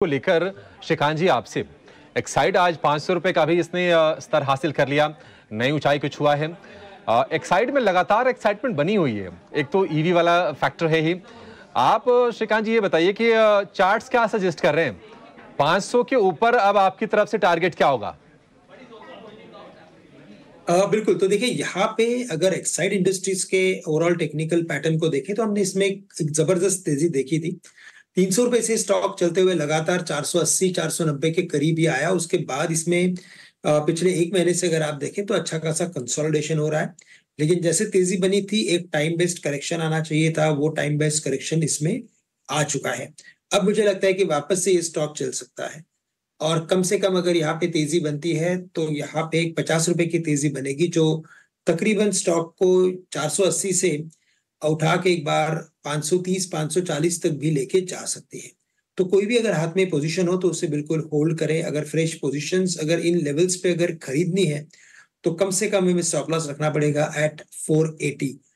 को लेकर श्रीकांत जी आपसे, एक्साइड आज 500 रुपए का भी इसने स्तर हासिल कर लिया, नई ऊंचाई को छुआ है। एक्साइड में लगातार एक्साइटमेंट बनी हुई है, एक तो ईवी वाला फैक्टर है ही। आप श्रीकांत जी ये बताइए कि चार्ट्स क्या सजेस्ट कर रहे हैं, 500 के ऊपर अब आपकी तरफ से टारगेट क्या होगा? बिल्कुल, तो देखिए यहाँ पे अगर एक्साइड इंडस्ट्रीज के ओवरऑल टेक्निकल पैटर्न को देखें तो हमने इसमें एक जबरदस्त तेजी देखी थी। 300 रुपए से स्टॉक चलते हुए लगातार 480 490 के करीब ही आया। उसके बाद इसमें पिछले एक महीने से अगर आप देखें तो अच्छा खासा कंसोलिडेशन हो रहा है, लेकिन जैसे तेजी बनी थी एक टाइम बेस्ड करेक्शन आना चाहिए था, वो टाइम बेस्ड करेक्शन इसमें आ चुका है। अब मुझे लगता है कि वापस से ये स्टॉक चल सकता है और कम से कम अगर यहाँ पे तेजी बनती है तो यहाँ पे एक 50 रुपए की तेजी बनेगी, जो तकरीबन स्टॉक को 480 से उठा के एक बार 530 540 तक भी लेके जा सकती है। तो कोई भी अगर हाथ में पोजीशन हो तो उसे बिल्कुल होल्ड करें। अगर फ्रेश पोजीशंस अगर इन लेवल्स पे अगर खरीदनी है तो कम से कम हमें स्टॉप लॉस रखना पड़ेगा एट 480।